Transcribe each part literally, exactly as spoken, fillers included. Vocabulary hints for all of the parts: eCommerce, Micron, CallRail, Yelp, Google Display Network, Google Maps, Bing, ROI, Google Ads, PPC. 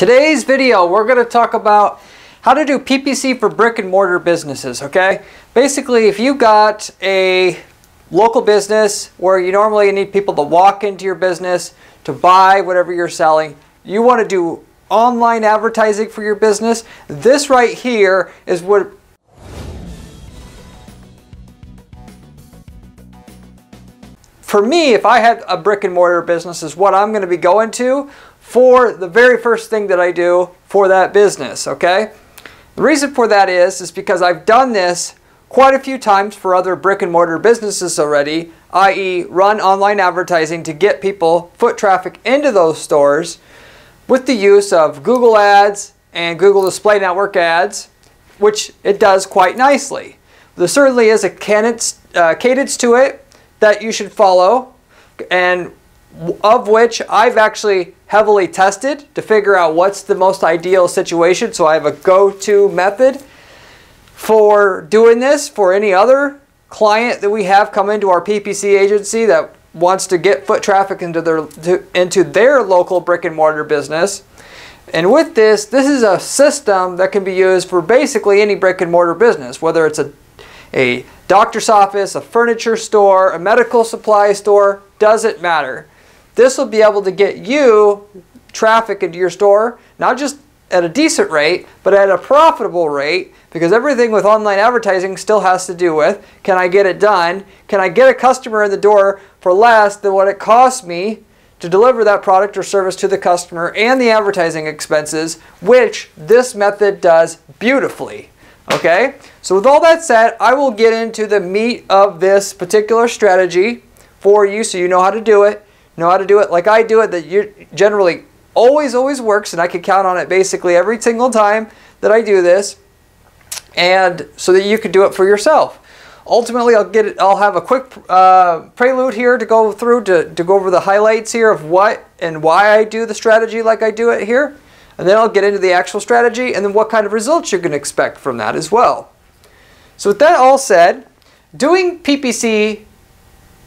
Today's video, we're going to talk about how to do P P C for brick and mortar businesses, okay? Basically, if you got a local business where you normally need people to walk into your business to buy whatever you're selling, you want to do online advertising for your business, this right here is what for me, if I had a brick and mortar business, is what I'm going to be going to for the very first thing that I do for that business, okay? The reason for that is, is because I've done this quite a few times for other brick and mortar businesses already, that is run online advertising to get people, foot traffic into those stores with the use of Google Ads and Google Display Network ads, which it does quite nicely. There certainly is a cadence, uh, cadence to it that you should follow, and of which I've actually heavily tested to figure out what's the most ideal situation. So I have a go-to method for doing this for any other client that we have come into our P P C agency that wants to get foot traffic into their to, into their local brick and mortar business. And with this, this is a system that can be used for basically any brick and mortar business, whether it's a a doctor's office, a furniture store, a medical supply store, doesn't matter. This will be able to get you traffic into your store, not just at a decent rate, but at a profitable rate, because everything with online advertising still has to do with, can I get it done? Can I get a customer in the door for less than what it costs me to deliver that product or service to the customer and the advertising expenses, which this method does beautifully. Okay, so with all that said, I will get into the meat of this particular strategy for you so you know how to do it, know how to do it like I do it, that you generally always, always works, and I can count on it basically every single time that I do this, and so that you can do it for yourself. Ultimately, I'll get it, I'll have a quick uh, prelude here to go through, to, to go over the highlights here of what and why I do the strategy like I do it here. And then I'll get into the actual strategy and then what kind of results you can expect from that as well. So with that all said, doing P P C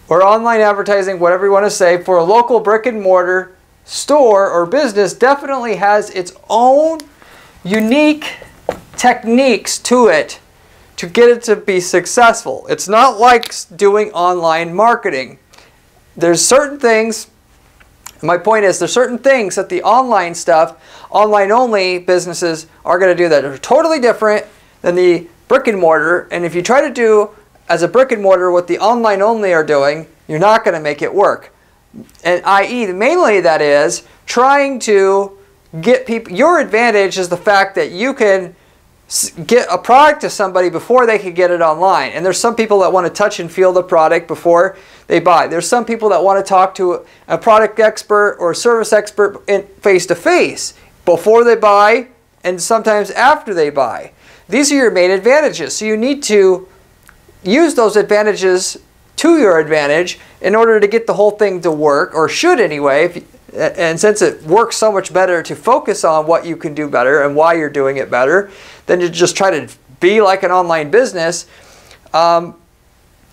or online advertising, whatever you want to say, for a local brick and mortar store or business definitely has its own unique techniques to it to get it to be successful. It's not like doing online marketing. There's certain things. My point is, there's certain things that the online stuff, online only businesses are going to do that are totally different than the brick and mortar. And if you try to do as a brick and mortar what the online only are doing, you're not going to make it work. And that is mainly that is trying to get people, your advantage is the fact that you can get a product to somebody before they can get it online. And there's some people that want to touch and feel the product before they buy. There's some people that want to talk to a product expert or a service expert in face to face before they buy, and sometimes after they buy. These are your main advantages. So you need to use those advantages to your advantage in order to get the whole thing to work, or should anyway. If you, and since it works so much better to focus on what you can do better and why you're doing it better, then you just try to be like an online business, um,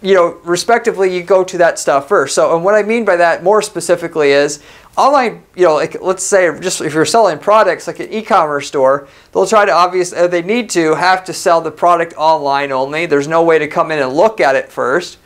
you know, respectively, you go to that stuff first. So, and what I mean by that more specifically is online, you know, like let's say just if you're selling products like an e-commerce store, they'll try to obviously, they need to have to sell the product online only. There's no way to come in and look at it first.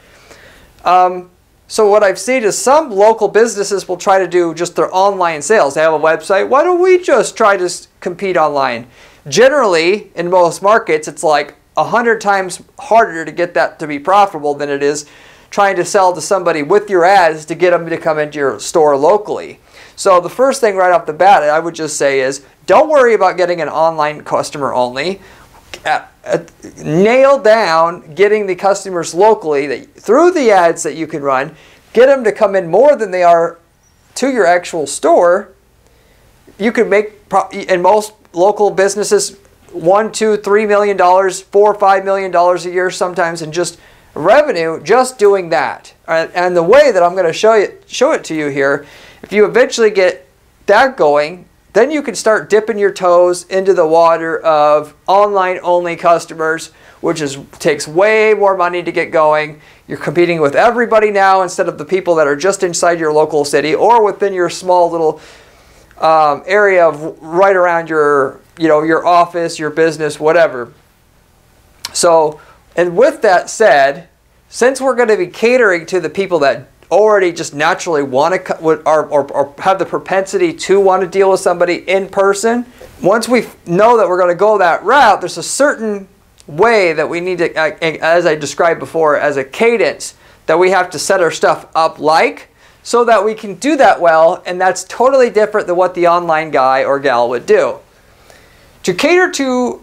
Um, So what I've seen is some local businesses will try to do just their online sales. They have a website. Why don't we just try to compete online? Generally, in most markets, it's like a hundred times harder to get that to be profitable than it is trying to sell to somebody with your ads to get them to come into your store locally. So the first thing right off the bat, I would just say is don't worry about getting an online customer only. At, at, nail down getting the customers locally that, through the ads that you can run, get them to come in more than they are to your actual store. You can make, pro in most local businesses, one, two, three million dollars, four, five million dollars a year sometimes in just revenue, just doing that. And, and the way that I'm going to show you, show it to you here, if you eventually get that going, then you can start dipping your toes into the water of online only customers, which is takes way more money to get going. You're competing with everybody now instead of the people that are just inside your local city or within your small little um, area of right around your, you know, your office, your business, whatever. So, and with that said, since we're going to be catering to the people that already just naturally want to or, or, or have the propensity to want to deal with somebody in person, once we know that we're going to go that route, there's a certain way that we need to, as I described before, as a cadence that we have to set our stuff up like, so that we can do that well, and that's totally different than what the online guy or gal would do. To cater to,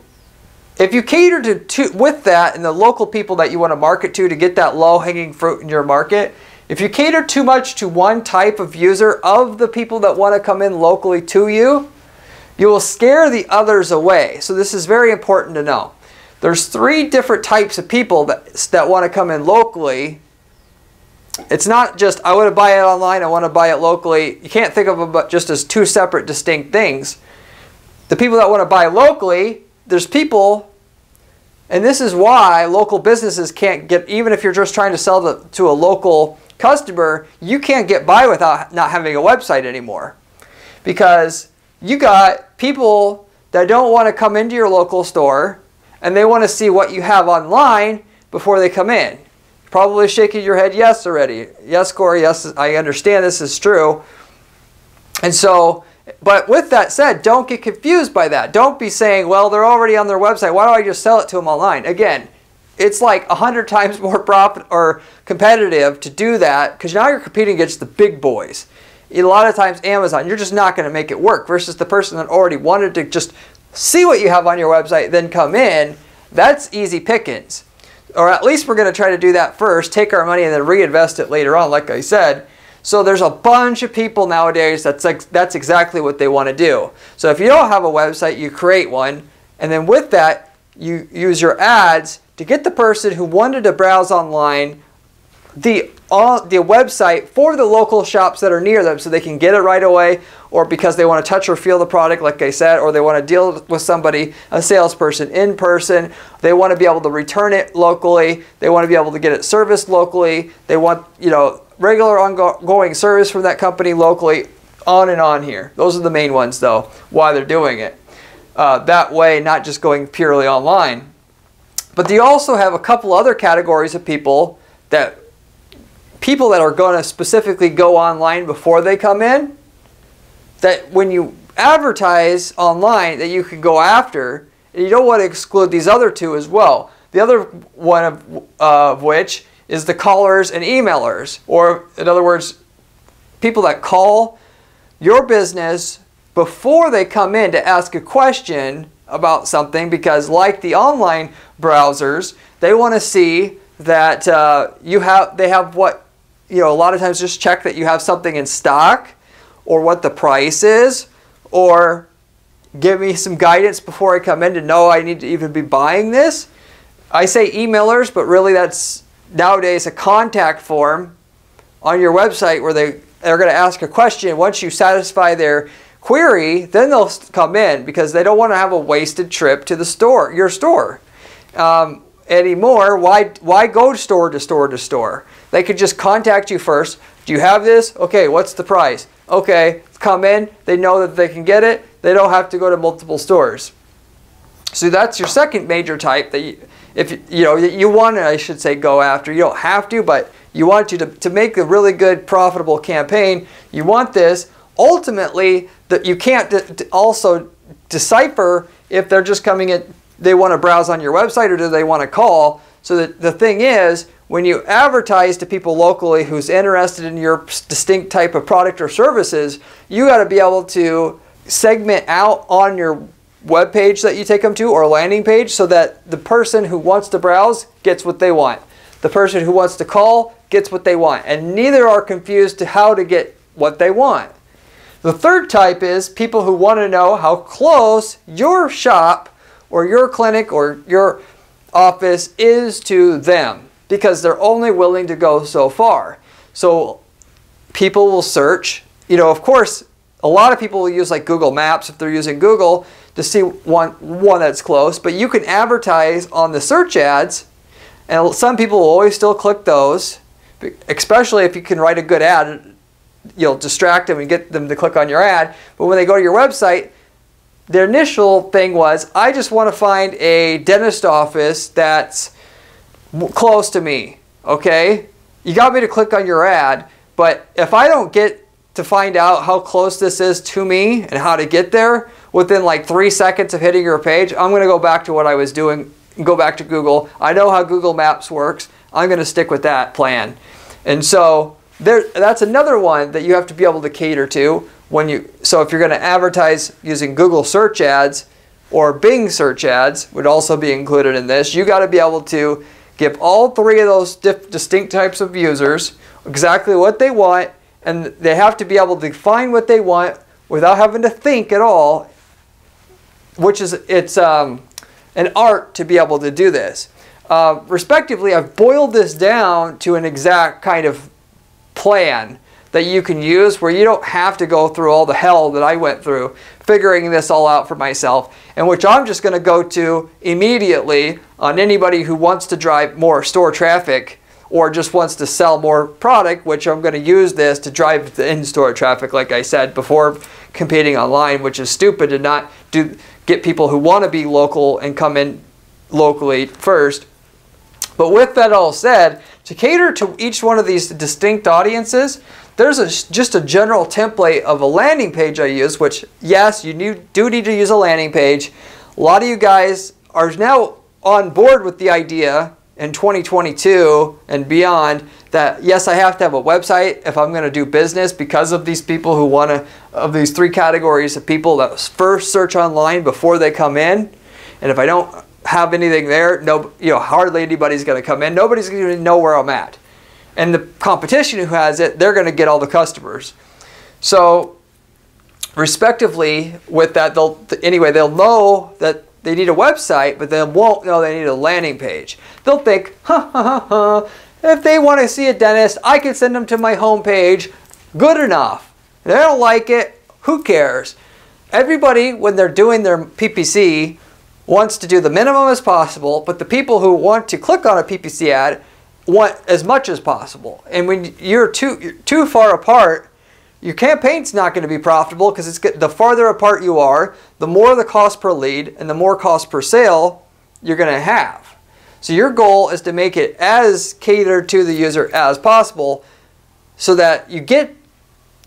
if you cater to, to with that and the local people that you want to market to to get that low-hanging fruit in your market, if you cater too much to one type of user of the people that want to come in locally to you, you will scare the others away. So this is very important to know. There's three different types of people that, that want to come in locally. It's not just, I want to buy it online, I want to buy it locally. You can't think of them just as two separate distinct things. The people that want to buy locally, there's people, and this is why local businesses can't get, even if you're just trying to sell the, to a local customer, you can't get by without not having a website anymore, because you got people that don't want to come into your local store and they want to see what you have online before they come in. You're probably shaking your head yes already. Yes, Corey, yes, I understand this is true. And so, but with that said, don't get confused by that. Don't be saying, well, they're already on their website, why do I just sell it to them online? Again, it's like a hundred times more profit or competitive to do that, because now you're competing against the big boys. A lot of times Amazon, you're just not going to make it work, versus the person that already wanted to just see what you have on your website, then come in. That's easy pickings. Or at least we're going to try to do that first, take our money and then reinvest it later on, like I said. So there's a bunch of people nowadays that's, like, that's exactly what they want to do. So if you don't have a website, you create one, and then with that, you use your ads to get the person who wanted to browse online the, all, the website for the local shops that are near them, so they can get it right away, or because they want to touch or feel the product, like I said, or they want to deal with somebody, a salesperson in person. They want to be able to return it locally. They want to be able to get it serviced locally. They want, you know, regular ongoing service from that company locally, on and on here. Those are the main ones, though, why they're doing it. Uh, that way, not just going purely online. But they also have a couple other categories of people that people that are going to specifically go online before they come in, that when you advertise online that you can go after, and you don't want to exclude these other two as well. The other one of, uh, of which is the callers and emailers, or in other words, people that call your business before they come in to ask a question about something, because like the online browsers, they want to see that uh, you have, they have what, you know, a lot of times just check that you have something in stock, or what the price is, or give me some guidance before I come in to know I need to even be buying this. I say emailers, but really that's nowadays a contact form on your website where they are going to ask a question. Once you satisfy their query, then they'll come in, because they don't want to have a wasted trip to the store, your store. Um, anymore, why why go store to store to store? They could just contact you first. Do you have this? Okay, what's the price? Okay, come in. They know that they can get it. They don't have to go to multiple stores. So that's your second major type that you, if you know you want to, I should say, go after. You don't have to, but you want to to, to make a really good profitable campaign. You want this. Ultimately, that you can't de also decipher if they're just coming in. They want to browse on your website, or do they want to call? So that the thing is, when you advertise to people locally who's interested in your distinct type of product or services, you got to be able to segment out on your web page that you take them to, or landing page, so that the person who wants to browse gets what they want. The person who wants to call gets what they want, and neither are confused to how to get what they want. The third type is people who want to know how close your shop or your clinic or your office is to them, because they're only willing to go so far. So people will search, you know, of course, a lot of people will use like Google Maps if they're using Google to see one, one that's close, but you can advertise on the search ads, and some people will always still click those, especially if you can write a good ad you'll distract them and get them to click on your ad. But when they go to your website, their initial thing was, I just want to find a dentist office that's close to me. Okay? You got me to click on your ad, but if I don't get to find out how close this is to me and how to get there within like three seconds of hitting your page, I'm going to go back to what I was doing and go back to Google. I know how Google Maps works. I'm going to stick with that plan. And so there, that's another one that you have to be able to cater to when you, so if you're going to advertise using Google search ads or Bing search ads, would also be included in this, you got to be able to give all three of those distinct types of users exactly what they want, and they have to be able to find what they want without having to think at all, which is, it's um, an art to be able to do this. Uh, respectively, I've boiled this down to an exact kind of plan that you can use where you don't have to go through all the hell that I went through figuring this all out for myself, and which I'm just going to go to immediately on anybody who wants to drive more store traffic or just wants to sell more product, which I'm going to use this to drive the in-store traffic, like I said, before competing online, which is stupid to not do, get people who want to be local and come in locally first. But with that all said, to cater to each one of these distinct audiences, there's a, just a general template of a landing page I use, which, yes, you need, do need to use a landing page. A lot of you guys are now on board with the idea in twenty twenty-two and beyond that, yes, I have to have a website if I'm going to do business because of these people who want to, of these three categories of people that first search online before they come in. And if I don't have anything there, no, you know, hardly anybody's going to come in. Nobody's going to know where I'm at. And the competition who has it, they're going to get all the customers. So respectively with that, they'll, anyway, they'll know that they need a website, but they won't know they need a landing page. They'll think, ha, ha, ha, ha, if they want to see a dentist, I can send them to my home page. Good enough. If they don't like it, who cares? Everybody, when they're doing their P P C, wants to do the minimum as possible, but the people who want to click on a P P C ad want as much as possible. And when you're too, you're too far apart, your campaign's not going to be profitable because it's the farther apart you are, the more the cost per lead and the more cost per sale you're going to have. So your goal is to make it as catered to the user as possible so that you get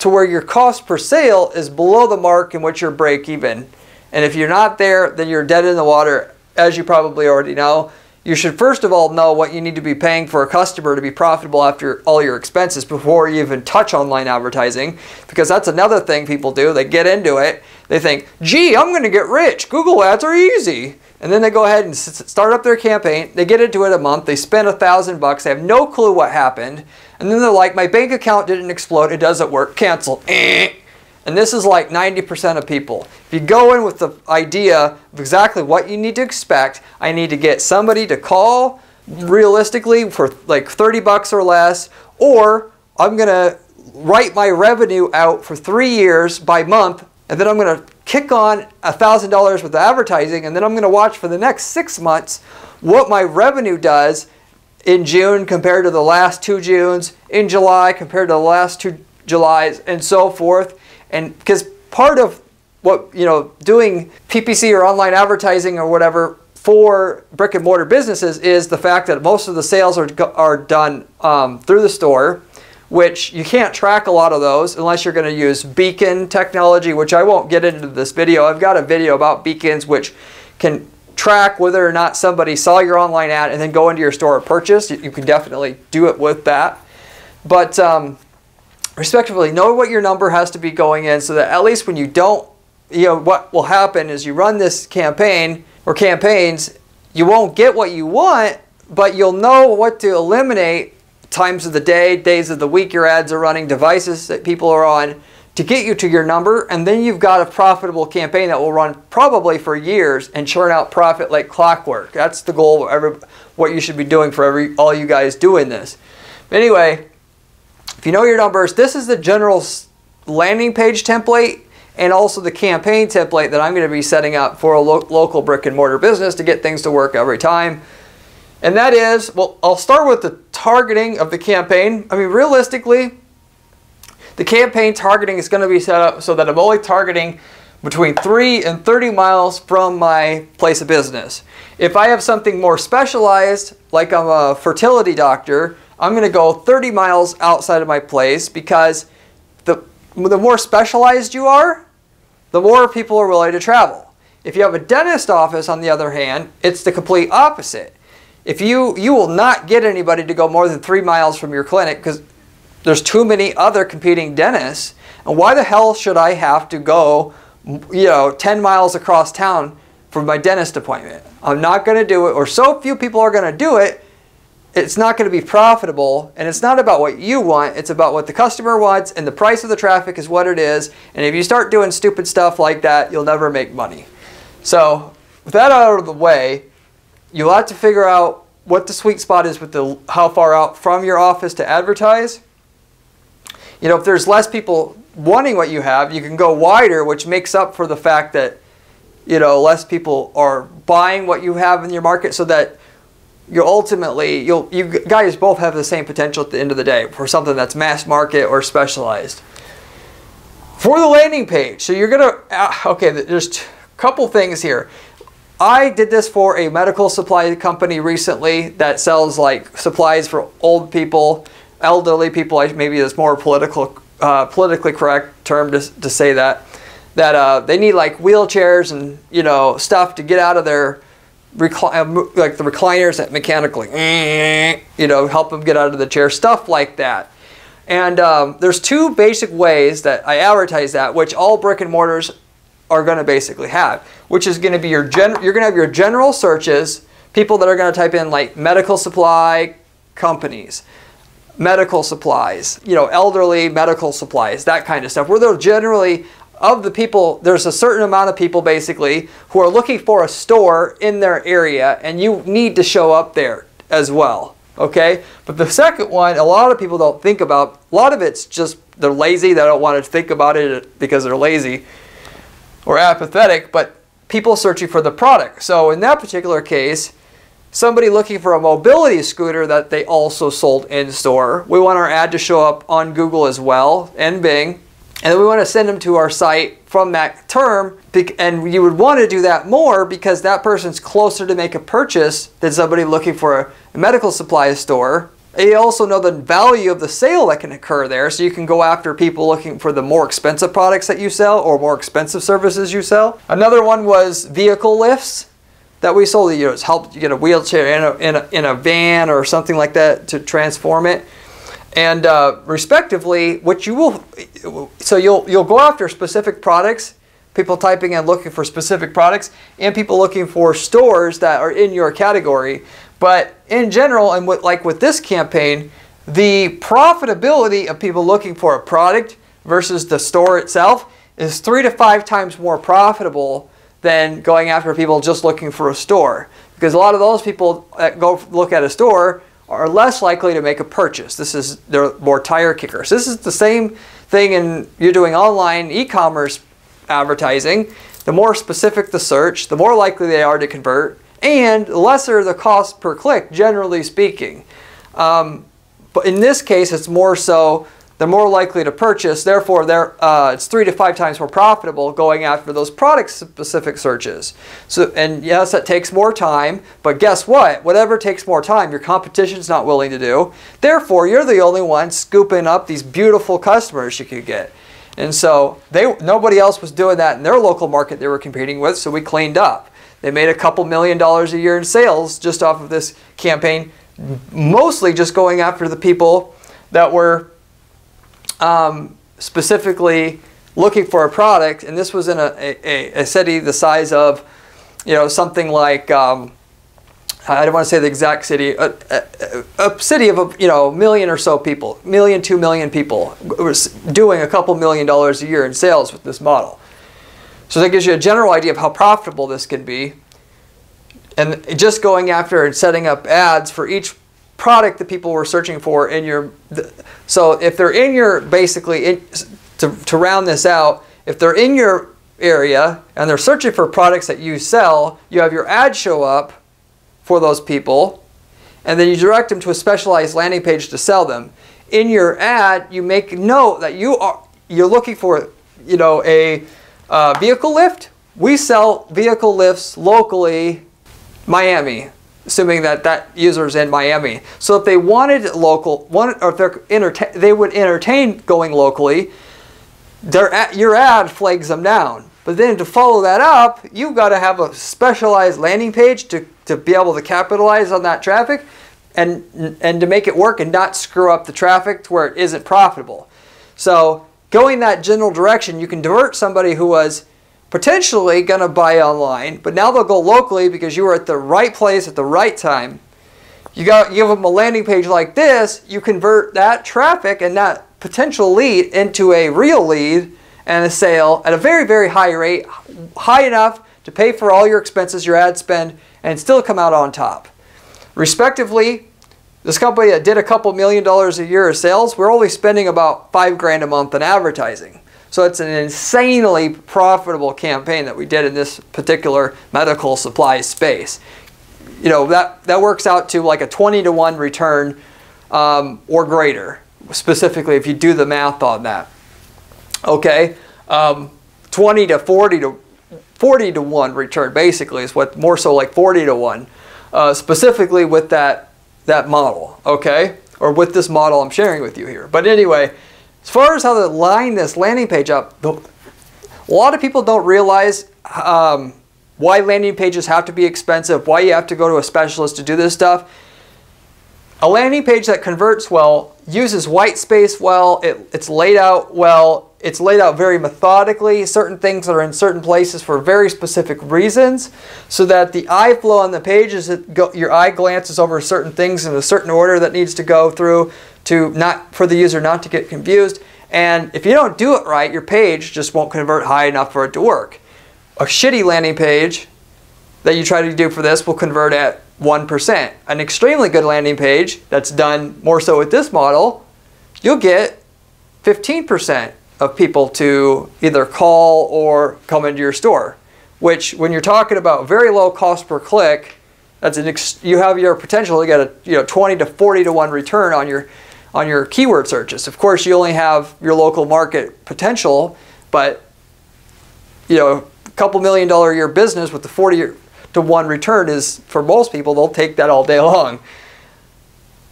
to where your cost per sale is below the mark in which you're break even. And if you're not there, then you're dead in the water, as you probably already know. You should first of all know what you need to be paying for a customer to be profitable after all your expenses before you even touch online advertising, because that's another thing people do. They get into it. They think, gee, I'm going to get rich. Google ads are easy. And then they go ahead and start up their campaign. They get into it a month. They spend a thousand bucks. They have no clue what happened. And then they're like, my bank account didn't explode. It doesn't work. Cancel. And this is like ninety percent of people. If you go in with the idea of exactly what you need to expect, I need to get somebody to call realistically for like thirty bucks or less, or I'm going to write my revenue out for three years by month, and then I'm going to kick on a thousand dollars with the advertising, and then I'm going to watch for the next six months what my revenue does in June compared to the last two Junes, in July compared to the last two Julys, and so forth. And because part of what, you know, doing P P C or online advertising or whatever for brick and mortar businesses is the fact that most of the sales are, are done um, through the store, which you can't track a lot of those unless you're going to use beacon technology, which I won't get into this video. I've got a video about beacons which can track whether or not somebody saw your online ad and then go into your store or purchase. You can definitely do it with that. But um, respectively, know what your number has to be going in so that at least when you don't, you know, what will happen is you run this campaign or campaigns, you won't get what you want, but you'll know what to eliminate, times of the day, days of the week your ads are running, devices that people are on, to get you to your number. And then you've got a profitable campaign that will run probably for years and churn out profit like clockwork. That's the goal of every, what you should be doing for every, all you guys doing this. But anyway, if you know your numbers, this is the general landing page template and also the campaign template that I'm going to be setting up for a lo local brick and mortar business to get things to work every time. And that is, well, I'll start with the targeting of the campaign. I mean, realistically, The campaign targeting is going to be set up so that I'm only targeting between three and thirty miles from my place of business. If I have something more specialized, like I'm a fertility doctor, I'm going to go thirty miles outside of my place, because the, the more specialized you are, the more people are willing to travel. If you have a dentist office, on the other hand, it's the complete opposite. If you, you will not get anybody to go more than three miles from your clinic, because there's too many other competing dentists. And why the hell should I have to go, you know, ten miles across town for my dentist appointment? I'm not going to do it, or so few people are going to do it, it's not going to be profitable. And it's not about what you want, it's about what the customer wants, and the price of the traffic is what it is. And if you start doing stupid stuff like that, you'll never make money. So with that out of the way, you'll have to figure out what the sweet spot is with the how far out from your office to advertise. You know, if there's less people wanting what you have, you can go wider, which makes up for the fact that, you know, less people are buying what you have in your market, so that you'll ultimately, you'll, you guys both have the same potential at the end of the day for something that's mass market or specialized. For the landing page, so you're going to, okay, there's a couple things here. I did this for a medical supply company recently that sells like supplies for old people, elderly people, maybe it's more political Uh, politically correct term to, to say that, that uh, they need like wheelchairs and, you know, stuff to get out of their, recli like the recliners that mechanically, you know, help them get out of the chair, stuff like that. And um, there's two basic ways that I advertise that, which all brick and mortars are going to basically have, which is going to be your, gen you're going to have your general searches, people that are going to type in like medical supply companies, medical supplies, you know, elderly medical supplies, that kind of stuff, where they're generally of the people, there's a certain amount of people basically who are looking for a store in their area, and you need to show up there as well, okay? But the second one, a lot of people don't think about, a lot of it's just they're lazy, they don't want to think about it because they're lazy or apathetic, but people searching for the product. So in that particular case, somebody looking for a mobility scooter that they also sold in store. We want our ad to show up on Google as well, and Bing. And then we want to send them to our site from that term. And you would want to do that more because that person's closer to make a purchase than somebody looking for a medical supply store. And you also know the value of the sale that can occur there. So you can go after people looking for the more expensive products that you sell or more expensive services you sell. Another one was vehicle lifts that we sold. You know, it's helped you get a wheelchair in a, in, a, in a van or something like that to transform it. And uh, respectively, what you will, so you'll, you'll go after specific products, people typing in looking for specific products, and people looking for stores that are in your category. But in general, and with, like with this campaign, the profitability of people looking for a product versus the store itself is three to five times more profitable than going after people just looking for a store. Because a lot of those people that go look at a store are less likely to make a purchase. This is, they're more tire kickers. This is the same thing in, you're doing online e-commerce advertising. The more specific the search, the more likely they are to convert, and the lesser the cost per click, generally speaking. Um, but in this case, it's more so they're more likely to purchase, therefore they're, uh, it's three to five times more profitable going after those product-specific searches. So, and yes, that takes more time, but guess what? Whatever takes more time, your competition's not willing to do. Therefore, you're the only one scooping up these beautiful customers you could get. And so they, nobody else was doing that in their local market they were competing with, so we cleaned up. They made a couple million dollars a year in sales just off of this campaign, mostly just going after the people that were Um, specifically looking for a product. And this was in a, a, a city the size of, you know, something like, um, I don't want to say the exact city, a, a, a city of, a, you know, a million or so people, million, two million people, doing a couple million dollars a year in sales with this model. So that gives you a general idea of how profitable this can be. And just going after and setting up ads for each product that people were searching for in your, so if they're in your, basically, in, to, to round this out, if they're in your area and they're searching for products that you sell, you have your ad show up for those people, and then you direct them to a specialized landing page to sell them. in your ad, you make note that you are you're looking for, you know, a uh, vehicle lift. We sell vehicle lifts locally, Miami, assuming that that user is in Miami. So if they wanted local, wanted, or if they're entertain, they would entertain going locally. Their ad, your ad flags them down. But then to follow that up, you've got to have a specialized landing page to, to be able to capitalize on that traffic and, and to make it work and not screw up the traffic to where it isn't profitable. So going that general direction, you can divert somebody who was potentially going to buy online, but now they'll go locally because you were at the right place at the right time. You got to give them a landing page like this, you convert that traffic and that potential lead into a real lead and a sale at a very, very high rate, high enough to pay for all your expenses, your ad spend, and still come out on top. Respectively, this company that did a couple million dollars a year of sales, we're only spending about five grand a month in advertising. So it's an insanely profitable campaign that we did in this particular medical supply space. You know, that, that works out to like a twenty to one return um, or greater, specifically if you do the math on that. Okay, um, twenty to forty to forty to one return basically is what, more so like forty to one, uh, specifically with that that model, okay, or with this model I'm sharing with you here. But anyway, as far as how to line this landing page up, the, a lot of people don't realize um, why landing pages have to be expensive, why you have to go to a specialist to do this stuff. A landing page that converts well uses white space well, it, it's laid out well, it's laid out very methodically, certain things are in certain places for very specific reasons, so that the eye flow on the page is that go, your eye glances over certain things in a certain order that needs to go through to not for the user not to get confused. And if you don't do it right, your page just won't convert high enough for it to work. A shitty landing page that you try to do for this will convert at one percent. An extremely good landing page that's done more so with this model, you'll get fifteen percent of people to either call or come into your store, which when you're talking about very low cost per click, that's an ex you have your potential to get a you know twenty to forty to one return on your on your keyword searches. Of course, you only have your local market potential, but you know a couple million dollar a year business with the forty to one return is, for most people, they'll take that all day long.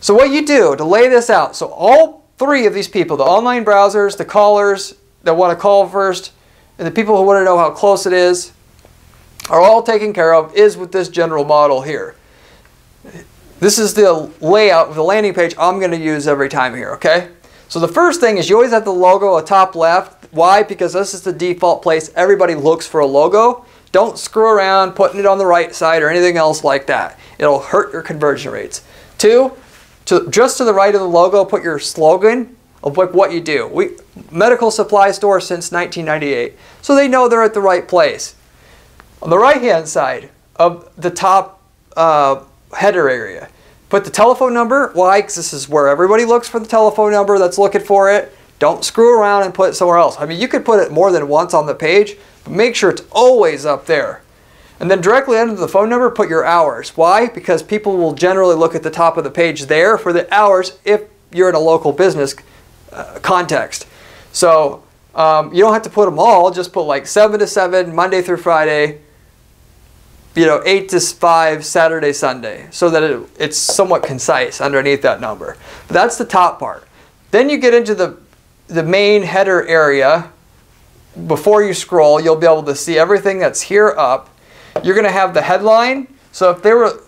So what you do to lay this out, so all three of these people, the online browsers, the callers that want to call first, and the people who want to know how close it is, are all taken care of is with this general model here. This is the layout of the landing page I'm going to use every time here, okay? So the first thing is you always have the logo at top left. Why? Because this is the default place everybody looks for a logo. Don't screw around putting it on the right side or anything else like that. It'll hurt your conversion rates. Two, to, just to the right of the logo, put your slogan of what you do. We, medical supply store since nineteen ninety-eight. So they know they're at the right place. On the right-hand side of the top uh, header area, put the telephone number. Why? Because this is where everybody looks for the telephone number that's looking for it. Don't screw around and put it somewhere else. I mean, you could put it more than once on the page, but make sure it's always up there. And then directly under the phone number, put your hours. Why? Because people will generally look at the top of the page there for the hours if you're in a local business uh, context. So um, you don't have to put them all. Just put like seven to seven, Monday through Friday, you know, eight to five, Saturday, Sunday, so that it, it's somewhat concise underneath that number. But that's the top part. Then you get into the the main header area. Before you scroll, you'll be able to see everything that's here up. You're going to have the headline. So if they were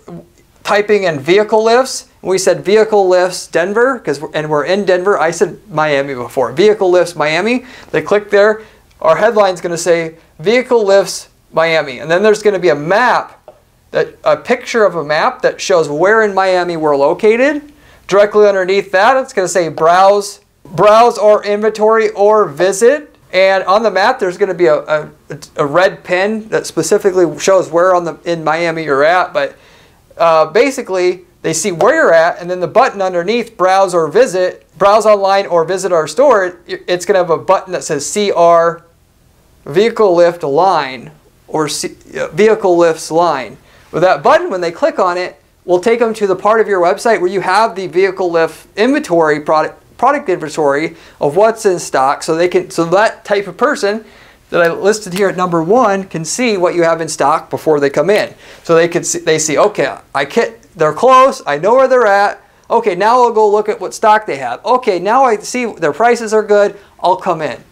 typing in vehicle lifts, and we said vehicle lifts Denver, because and we're in Denver. I said Miami before. Vehicle lifts Miami. They click there. Our headline's going to say vehicle lifts Miami. And then there's going to be a map, that a picture of a map that shows where in Miami we're located. Directly underneath that, it's going to say browse browse or inventory or visit, and on the map there's going to be a, a, a red pin that specifically shows where on the in Miami you're at, but uh, basically they see where you're at, and then the button underneath browse or visit, browse online or visit our store, it, it's going to have a button that says C R vehicle lift line or C, uh, vehicle lifts line. With that button, when they click on it, will take them to the part of your website where you have the vehicle lift inventory product product inventory of what's in stock, so they can, so that type of person that I listed here at number one can see what you have in stock before they come in. So they can see, they see, okay, I can, they're close, I know where they're at. Okay, now I'll go look at what stock they have. Okay, now I see their prices are good, I'll come in.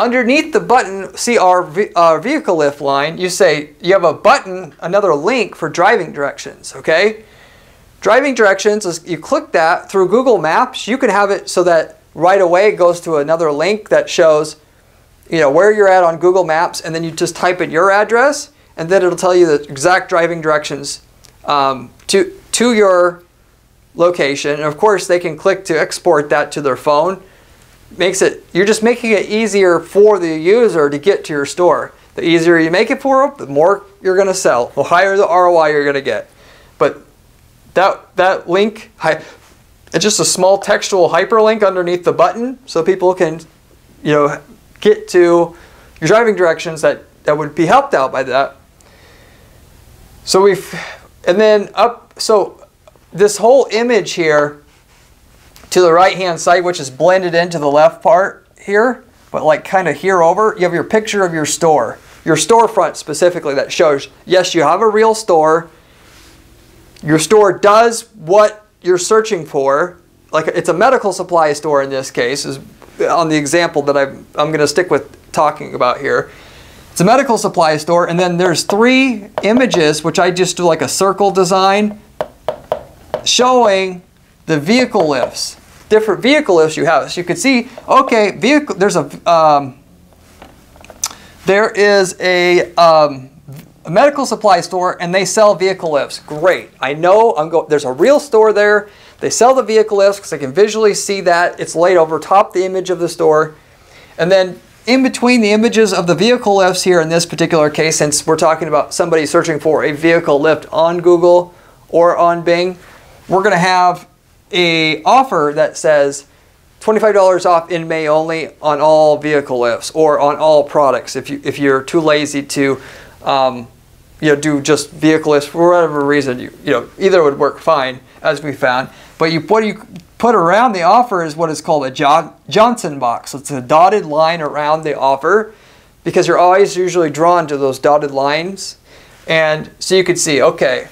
Underneath the button, see our uh, vehicle lift line, you say you have a button, another link for driving directions, okay? Driving directions, is you click that through Google Maps, you can have it so that right away it goes to another link that shows, you know, where you're at on Google Maps, and then you just type in your address, and then it'll tell you the exact driving directions um, to, to your location. And of course they can click to export that to their phone. Makes it, you're just making it easier for the user to get to your store. The easier you make it for them, the more you're going to sell, the higher the R O I you're going to get. But that, that link, it's just a small textual hyperlink underneath the button, so people can, you know, get to your driving directions that, that would be helped out by that. So we've, and then up, so this whole image here to the right-hand side, which is blended into the left part here, but like kind of here over, you have your picture of your store, your storefront specifically, that shows, yes, you have a real store. Your store does what you're searching for. Like, it's a medical supply store in this case, is on the example that I'm, I'm going to stick with talking about here. It's a medical supply store, and then there's three images, which I just do like a circle design, showing the vehicle lifts. Different vehicle lifts you have. So you can see, okay, vehicle. There's a um, there is a, um, a medical supply store, and they sell vehicle lifts. Great, I know I'm go. There's a real store there. They sell the vehicle lifts because I can visually see that it's laid over top the image of the store, and then in between the images of the vehicle lifts here in this particular case, since we're talking about somebody searching for a vehicle lift on Google or on Bing, we're going to have an offer that says twenty-five dollars off in May only on all vehicle lifts or on all products. If you if you're too lazy to, um, you know, do just vehicle lifts for whatever reason, you you know, either would work fine, as we found. But you what you put around the offer is what is called a John, Johnson box. So it's a dotted line around the offer, because you're always usually drawn to those dotted lines, and so you could see, okay,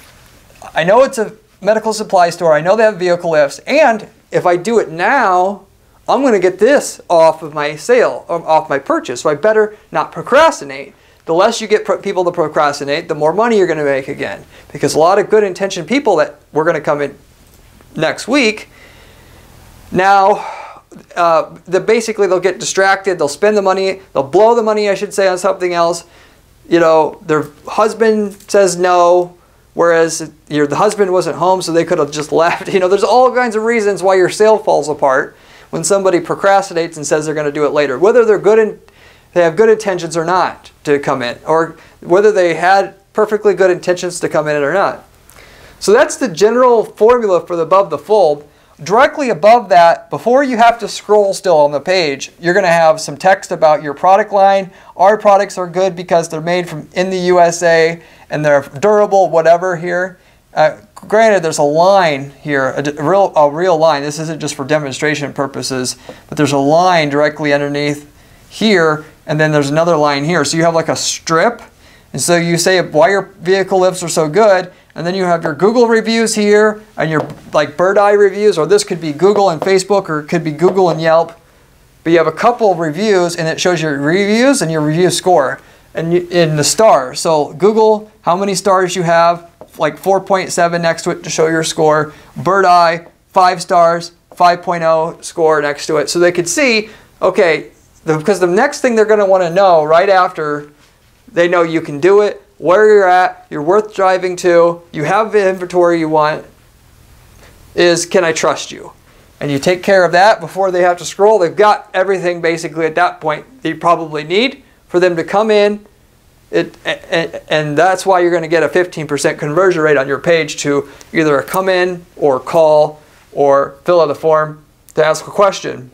I know it's a medical supply store, I know they have vehicle lifts, and if I do it now, I'm going to get this off of my sale, off my purchase, so I better not procrastinate. The less you get people to procrastinate, the more money you're going to make again, because a lot of good intentioned people that we're going to come in next week, now uh, the, basically they'll get distracted, they'll spend the money, they'll blow the money, I should say, on something else. You know, their husband says no, whereas you know, the husband wasn't home, so they could have just left. You know, there's all kinds of reasons why your sale falls apart when somebody procrastinates and says they're going to do it later, whether they're good in, they have good intentions or not to come in, or whether they had perfectly good intentions to come in or not. So that's the general formula for the above the fold. Directly above that, before you have to scroll still on the page, you're going to have some text about your product line. Our products are good because they're made from in the U S A and they're durable, whatever here. Uh, granted, there's a line here, a real, a real line. This isn't just for demonstration purposes, but there's a line directly underneath here, and then there's another line here. So you have like a strip, and so you say why your vehicle lifts are so good, and then you have your Google reviews here, and your like bird eye reviews, or this could be Google and Facebook, or it could be Google and Yelp. But you have a couple of reviews, and it shows your reviews and your review score, and you, in the stars. So Google, how many stars you have, like four point seven next to it to show your score. Bird eye, five stars, five point oh score next to it. So they could see, okay, the, because the next thing they're going to want to know right after they know you can do it, where you're at, you're worth driving to, you have the inventory you want, is can I trust you? And you take care of that before they have to scroll. They've got everything basically at that point they probably need for them to come in. It, and, and that's why you're going to get a fifteen percent conversion rate on your page to either a come in or call or fill out a form to ask a question.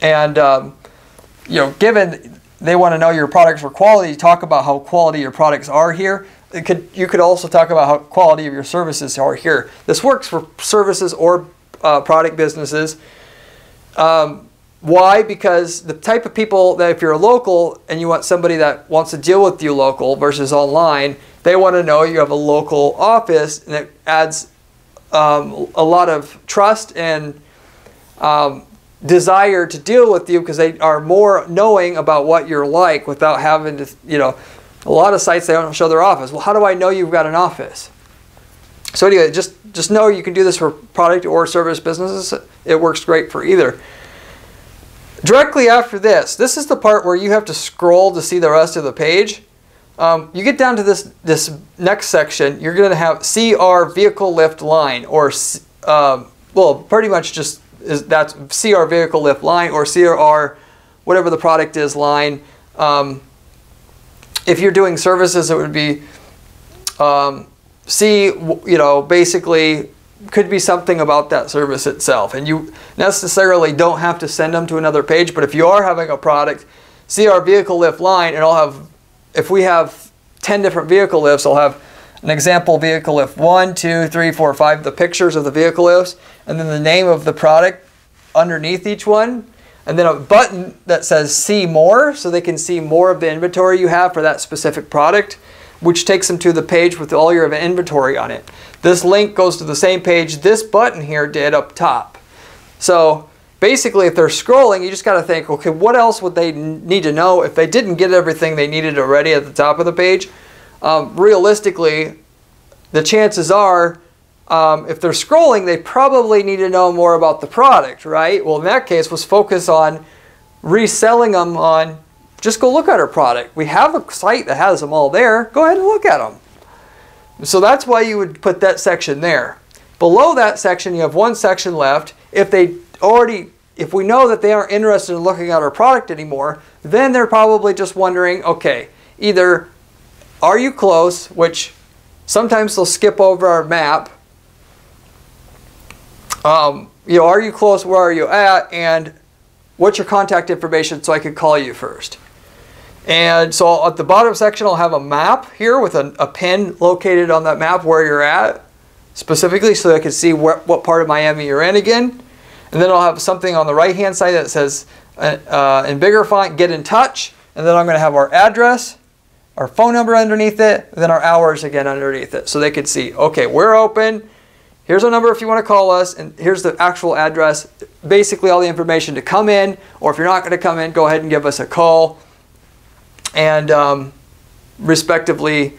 And um, you know, given they want to know your products for quality, you talk about how quality your products are here. It could, you could also talk about how quality of your services are here. This works for services or uh, product businesses. Um, why? Because the type of people that if you're a local and you want somebody that wants to deal with you local versus online, they want to know you have a local office, and it adds um, a lot of trust and um, desire to deal with you because they are more knowing about what you're like without having to, you know, a lot of sites, they don't show their office. Well, how do I know you've got an office? So anyway, just, just know you can do this for product or service businesses. It works great for either. Directly after this, this is the part where you have to scroll to see the rest of the page. Um, you get down to this, this next section, you're going to have C R vehicle lift line, or, um, well, pretty much just is, that's C R vehicle lift line or C R whatever the product is line. Um, if you're doing services, it would be um, C, you know, basically could be something about that service itself. And you necessarily don't have to send them to another page, but if you are having a product, see our vehicle lift line, and I'll have, if we have ten different vehicle lifts, I'll have an example vehicle lift one, two, three, four, five, the pictures of the vehicle lifts, and then the name of the product underneath each one, and then a button that says see more, so they can see more of the inventory you have for that specific product, which takes them to the page with all your inventory on it. This link goes to the same page this button here did up top. So basically, if they're scrolling, you just got to think, okay, what else would they need to know if they didn't get everything they needed already at the top of the page? Um, realistically, the chances are, um, if they're scrolling, they probably need to know more about the product, right? Well, in that case, let's focus on reselling them on, just go look at our product. We have a site that has them all there. Go ahead and look at them. So that's why you would put that section there. Below that section, you have one section left. If they already, if we know that they aren't interested in looking at our product anymore, then they're probably just wondering, okay, either are you close, which sometimes they'll skip over our map. Um, you know, are you close? Where are you at? And what's your contact information so I can call you first? And so at the bottom section, I'll have a map here with a, a pin located on that map where you're at, specifically so I can see wh what part of Miami you're in again. And then I'll have something on the right-hand side that says, uh, uh, in bigger font, get in touch. And then I'm going to have our address, our phone number underneath it, and then our hours again underneath it. So they could see, okay, we're open. Here's our number if you want to call us, and here's the actual address. Basically all the information to come in, or if you're not going to come in, go ahead and give us a call. And um, respectively,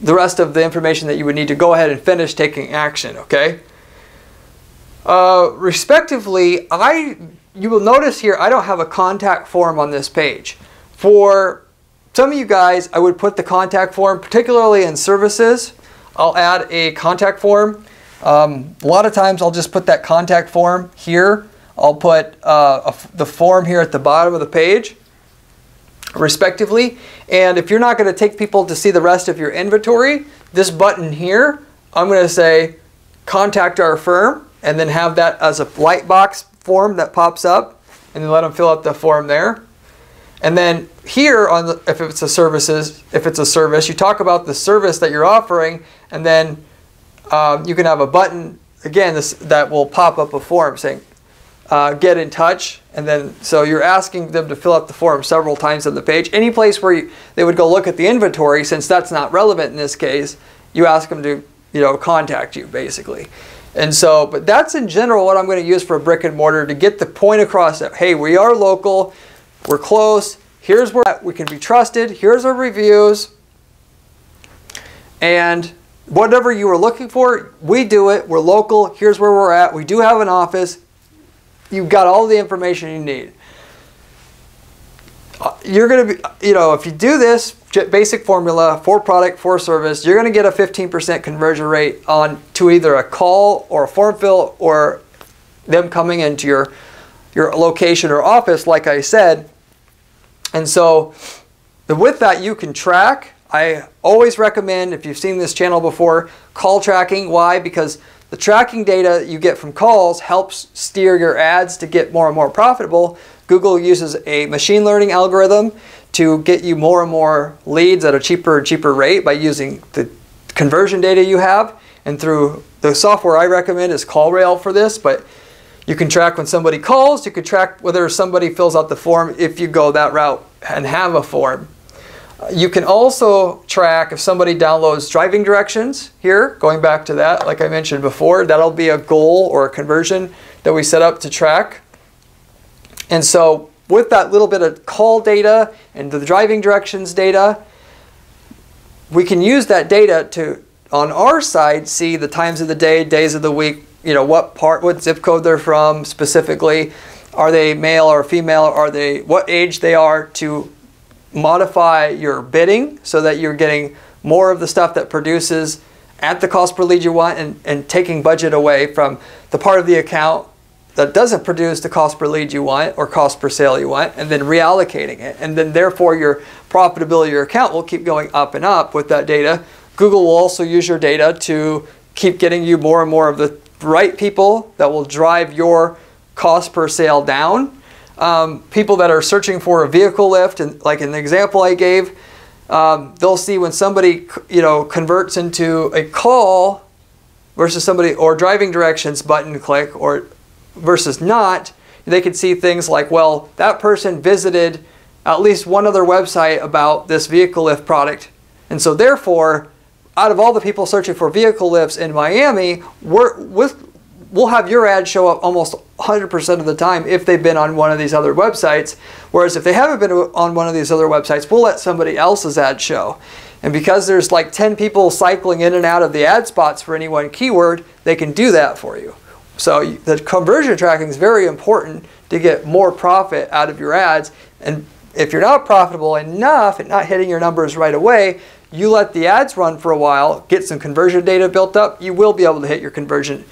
the rest of the information that you would need to go ahead and finish taking action, okay? Uh, respectively, I, you will notice here I don't have a contact form on this page. For some of you guys, I would put the contact form, particularly in services. I'll add a contact form. Um, a lot of times I'll just put that contact form here. I'll put uh, a f the form here at the bottom of the page, respectively. And if you're not going to take people to see the rest of your inventory, this button here, I'm going to say contact our firm, and then have that as a lightbox form that pops up, and then let them fill out the form there. And then here, on the, if it's a services, if it's a service, you talk about the service that you're offering, and then Um, you can have a button, again, this, that will pop up a form saying, uh, get in touch. And then, so you're asking them to fill out the form several times on the page. Any place where you, they would go look at the inventory, since that's not relevant in this case, you ask them to, you know, contact you, basically. And so, but that's in general what I'm going to use for brick and mortar to get the point across that, hey, we are local, we're close, here's where we can be trusted, here's our reviews, and whatever you were looking for, we do it. We're local. Here's where we're at. We do have an office. You've got all the information you need. You're going to be, you know, if you do this basic formula for product, for service, you're going to get a fifteen percent conversion rate on to either a call or a form fill or them coming into your, your location or office, like I said. And so with that, you can track. I always recommend, if you've seen this channel before, call tracking. Why? Because the tracking data you get from calls helps steer your ads to get more and more profitable. Google uses a machine learning algorithm to get you more and more leads at a cheaper and cheaper rate by using the conversion data you have. And through the software I recommend is CallRail for this, but You can track when somebody calls. You can track whether somebody fills out the form if you go that route and have a form. Uh, you can also track if somebody downloads driving directions here, going back to that, like I mentioned before. That'll be a goal or a conversion that we set up to track. And so with that little bit of call data and the driving directions data, we can use that data to, on our side, see the times of the day, days of the week, you know, what part, what zip code they're from specifically. Are they male or female? Are they, what age they are, to modify your bidding so that you're getting more of the stuff that produces at the cost per lead you want, and, and taking budget away from the part of the account that doesn't produce the cost per lead you want or cost per sale you want, and then reallocating it. And then therefore your profitability of your account will keep going up and up with that data. Google will also use your data to keep getting you more and more of the right people that will drive your cost per sale down. Um, people that are searching for a vehicle lift, and like in the example I gave, um, they'll see when somebody, you know, converts into a call versus somebody, or driving directions button click, or versus not, they could see things like, well, that person visited at least one other website about this vehicle lift product. And so therefore, out of all the people searching for vehicle lifts in Miami, we're, with, we'll have your ad show up almost one hundred percent of the time if they've been on one of these other websites. Whereas if they haven't been on one of these other websites, we'll let somebody else's ad show. And because there's like ten people cycling in and out of the ad spots for any one keyword, they can do that for you. So the conversion tracking is very important to get more profit out of your ads. And if you're not profitable enough and not hitting your numbers right away, you let the ads run for a while, get some conversion data built up, you will be able to hit your conversion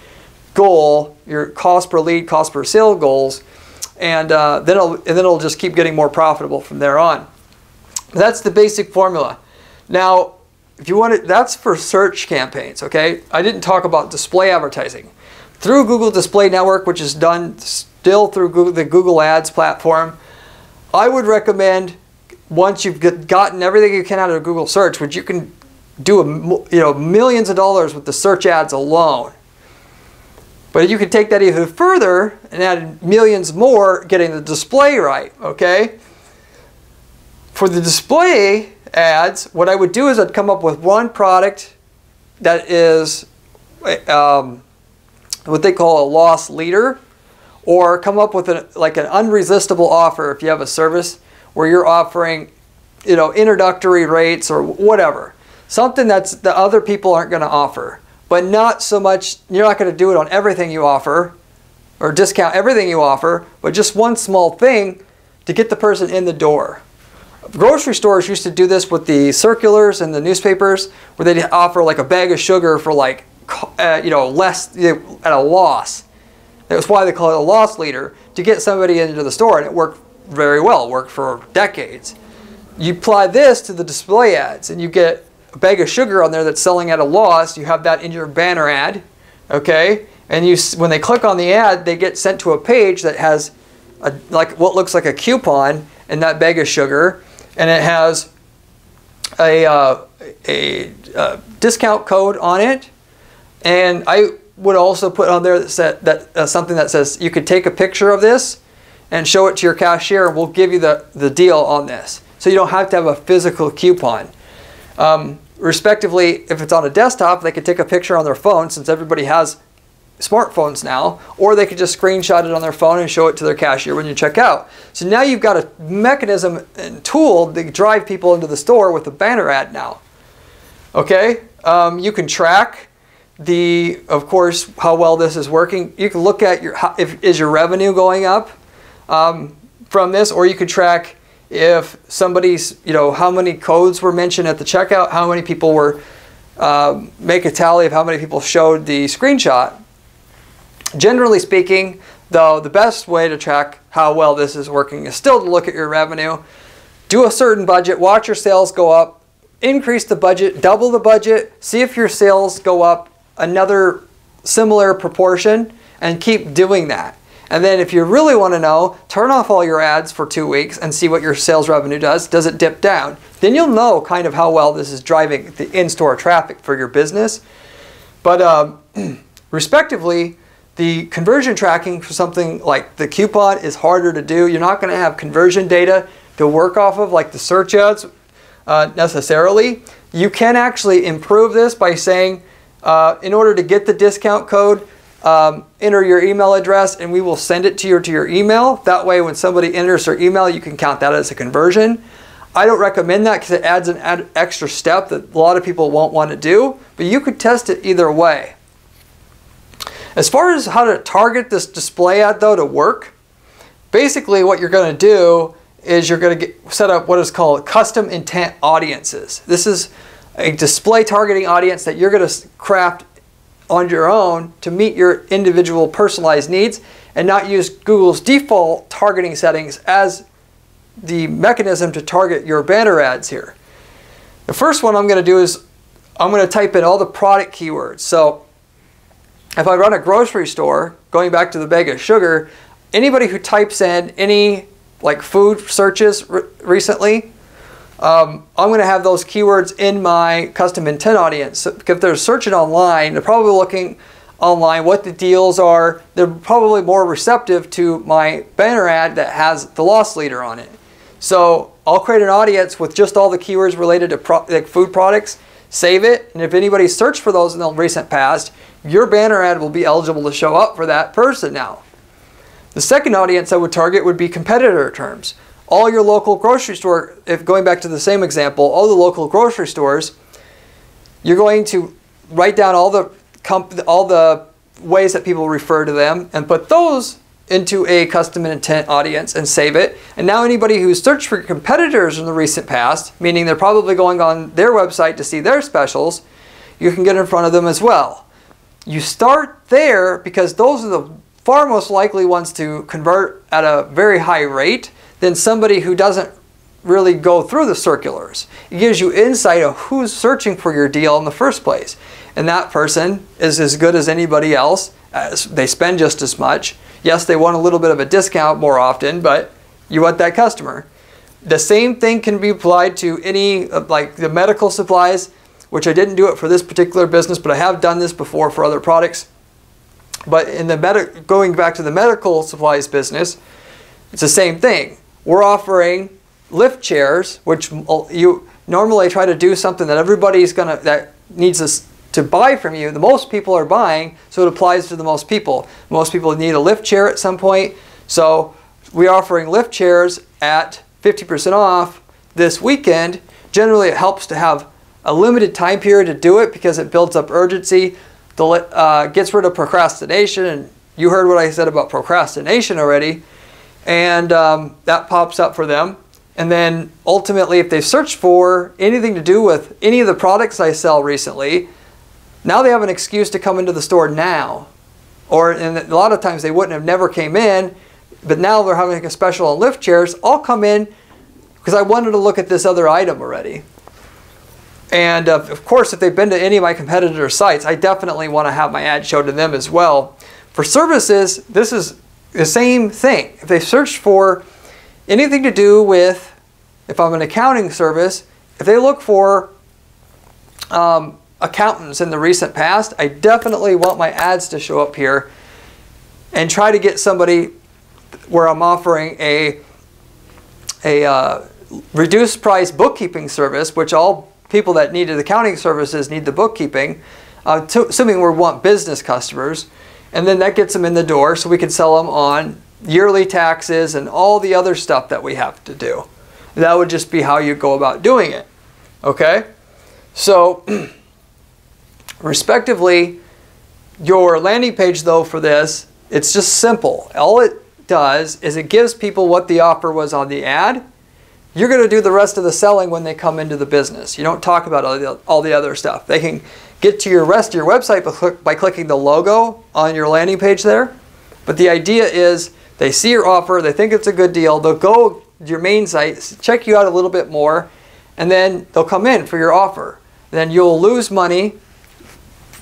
goal, your cost per lead, cost per sale goals, and, uh, then it'll, and then it'll just keep getting more profitable from there on. That's the basic formula. Now, if you want to, that's for search campaigns, okay? I didn't talk about display advertising. Through Google Display Network, which is done still through Google, the Google Ads platform, I would recommend, once you've get, gotten everything you can out of Google search, which you can do a, you know, millions of dollars with the search ads alone. But you can take that even further and add millions more getting the display right, okay? For the display ads, what I would do is I'd come up with one product that is um, what they call a loss leader, or come up with a, like an unresistible offer if you have a service where you're offering, you know, introductory rates or whatever. Something that's the other people aren't going to offer, but not so much, you're not going to do it on everything you offer or discount everything you offer, but just one small thing to get the person in the door. Grocery stores used to do this with the circulars and the newspapers where they'd offer like a bag of sugar for like, Uh, you know, less uh, at a loss. That's why they call it a loss leader, to get somebody into the store, and it worked very well. It worked for decades. You apply this to the display ads, and you get a bag of sugar on there that's selling at a loss. You have that in your banner ad, okay? And you, when they click on the ad, they get sent to a page that has a, like what looks like a coupon and that bag of sugar, and it has a uh, a, a discount code on it. And I would also put on there that, said, that uh, something that says you could take a picture of this and show it to your cashier, and we'll give you the, the deal on this. So you don't have to have a physical coupon. Um, respectively, if it's on a desktop, they could take a picture on their phone, since everybody has smartphones now, or they could just screenshot it on their phone and show it to their cashier when you check out. So now you've got a mechanism and tool to drive people into the store with a banner ad now. Okay, um, you can track the, of course, how well this is working. You can look at your, how, if is your revenue going up um, from this, or you could track if somebody's, you know, how many codes were mentioned at the checkout, how many people were, um, make a tally of how many people showed the screenshot. Generally speaking, though, the best way to track how well this is working is still to look at your revenue, do a certain budget, watch your sales go up, increase the budget, double the budget, see if your sales go up another similar proportion, and keep doing that. And then if you really want to know, turn off all your ads for two weeks and see what your sales revenue does. Does it dip down? Then you'll know kind of how well this is driving the in-store traffic for your business. But um, respectively, The conversion tracking for something like the coupon is harder to do. You're not going to have conversion data to work off of like the search ads uh, necessarily. You can actually improve this by saying, uh, in order to get the discount code, um, enter your email address and we will send it to your, to your email. That way when somebody enters their email, you can count that as a conversion. I don't recommend that because it adds an ad extra step that a lot of people won't want to do, but you could test it either way. As far as how to target this display ad though to work, basically what you're going to do is you're going to get, set up what is called custom intent audiences. This is a display targeting audience that you're going to craft on your own to meet your individual personalized needs and not use Google's default targeting settings as the mechanism to target your banner ads here. The first one I'm going to do is I'm going to type in all the product keywords. So if I run a grocery store, going back to the bag of sugar, anybody who types in any like food searches re recently, um, I'm going to have those keywords in my custom intent audience. So if they're searching online, they're probably looking online what the deals are. They're probably more receptive to my banner ad that has the loss leader on it. So I'll create an audience with just all the keywords related to pro like food products, save it, and if anybody searched for those in the recent past, your banner ad will be eligible to show up for that person now. The second audience I would target would be competitor terms. All your local grocery store, if going back to the same example, all the local grocery stores, you're going to write down all the, comp all the ways that people refer to them and put those into a custom intent audience and save it. And now anybody who's searched for competitors in the recent past, meaning they're probably going on their website to see their specials, you can get in front of them as well. You start there because those are the far most likely ones to convert at a very high rate than somebody who doesn't really go through the circulars. It gives you insight of who's searching for your deal in the first place. And that person is as good as anybody else. As they spend just as much. Yes, they want a little bit of a discount more often, but you want that customer. The same thing can be applied to any of like the medical supplies, which I didn't do it for this particular business, but I have done this before for other products. But in the med going back to the medical supplies business, it's the same thing. We're offering lift chairs, which you normally try to do something that everybody's gonna that needs us to buy from you. The most people are buying, so it applies to the most people. Most people need a lift chair at some point, so we're offering lift chairs at fifty percent off this weekend. Generally, it helps to have a limited time period to do it because it builds up urgency, the, uh, gets rid of procrastination, and you heard what I said about procrastination already, and um, that pops up for them. And then ultimately, if they've searched for anything to do with any of the products I sell recently, now they have an excuse to come into the store now. Or and a lot of times they wouldn't have never came in, but now they're having a special on lift chairs. I'll come in because I wanted to look at this other item already. And of course, if they've been to any of my competitor sites, I definitely want to have my ad show to them as well. For services, this is the same thing. If they search for anything to do with, if I'm an accounting service, if they look for um, accountants in the recent past, I definitely want my ads to show up here and try to get somebody where I'm offering a, a uh, reduced price bookkeeping service, which I'll people that needed accounting services need the bookkeeping, uh, to, assuming we want business customers, and then that gets them in the door so we can sell them on yearly taxes and all the other stuff that we have to do. That would just be how you go about doing it, okay? So, respectively, your landing page though for this, it's just simple. All it does is it gives people what the offer was on the ad. You're going to do the rest of the selling when they come into the business. You don't talk about all the, all the other stuff. They can get to your rest of your website by, click, by clicking the logo on your landing page there. But the idea is they see your offer, they think it's a good deal, they'll go to your main site, check you out a little bit more, and then they'll come in for your offer. Then you'll lose money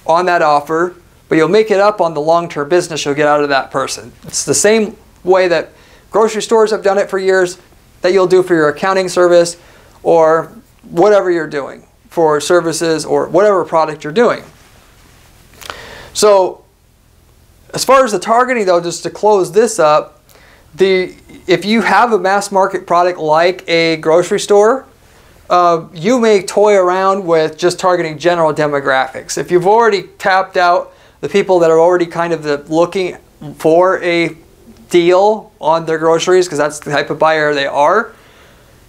on that offer, but you'll make it up on the long-term business you'll get out of that person. It's the same way that grocery stores have done it for years, that you'll do for your accounting service or whatever you're doing for services or whatever product you're doing. So As far as the targeting though, just to close this up, the if you have a mass market product like a grocery store, uh, you may toy around with just targeting general demographics. If you've already tapped out the people that are already kind of the, looking for a deal on their groceries, because that's the type of buyer they are,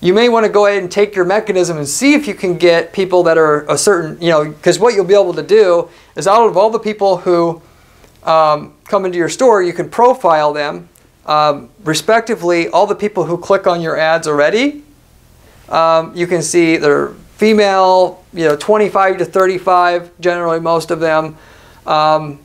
you may want to go ahead and take your mechanism and see if you can get people that are a certain, you know, because what you'll be able to do is out of all the people who um, come into your store, you can profile them, um, respectively, all the people who click on your ads already. Um, you can see they're female, you know, twenty-five to thirty-five, generally most of them, um,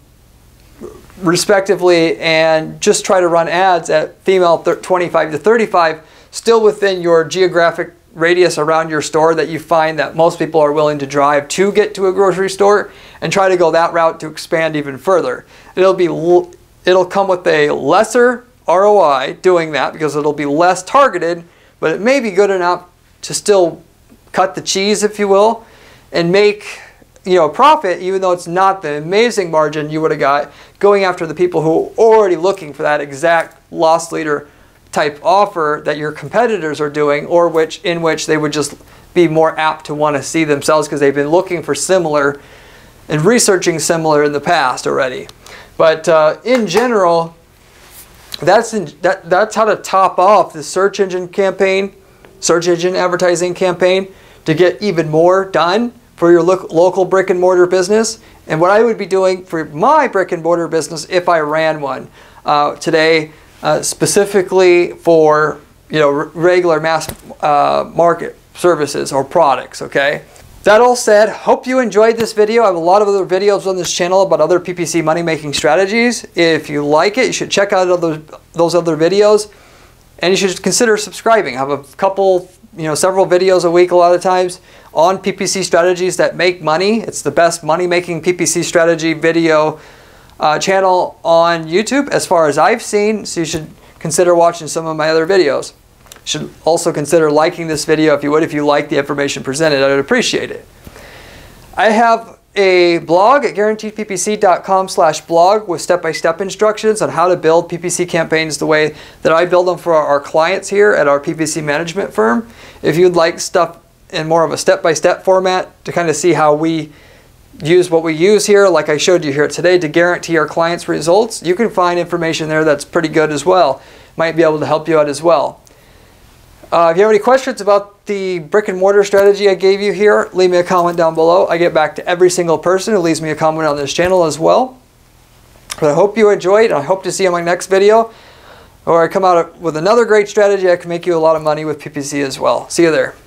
respectively, and just try to run ads at female twenty-five to thirty-five, still within your geographic radius around your store that you find that most people are willing to drive to get to a grocery store, and try to go that route to expand even further. It'll be, it'll come with a lesser R O I doing that because it'll be less targeted, but it may be good enough to still cut the cheese, if you will, and make, you know, a profit, even though it's not the amazing margin you would have got going after the people who are already looking for that exact loss leader type offer that your competitors are doing, or which in which they would just be more apt to want to see themselves because they've been looking for similar and researching similar in the past already. But uh, in general, that's in, that, that's how to top off the search engine campaign, search engine advertising campaign, to get even more done for your lo local brick and mortar business. And what I would be doing for my brick and mortar business if I ran one uh, today. Uh, specifically for, you know, regular mass uh, market services or products, okay? That all said, hope you enjoyed this video. I have a lot of other videos on this channel about other P P C money-making strategies. If you like it, you should check out other, those other videos, and you should consider subscribing. I have a couple, you know, several videos a week a lot of times on P P C strategies that make money. It's the best money-making P P C strategy video Uh, channel on YouTube as far as I've seen, so you should consider watching some of my other videos. You should also consider liking this video if you would, if you like the information presented. I would appreciate it. I have a blog at guaranteed P P C dot com slash blog with step-by-step instructions on how to build P P C campaigns the way that I build them for our clients here at our P P C management firm. If you'd like stuff in more of a step-by-step format to kind of see how we use what we use here, like I showed you here today, to guarantee our clients results, you can find information there that's pretty good as well. Might be able to help you out as well. Uh, if you have any questions about the brick and mortar strategy I gave you here, leave me a comment down below. I get back to every single person who leaves me a comment on this channel as well. But I hope you enjoyed, and I hope to see you in my next video, or I come out with another great strategy that can make you a lot of money with P P C as well. See you there.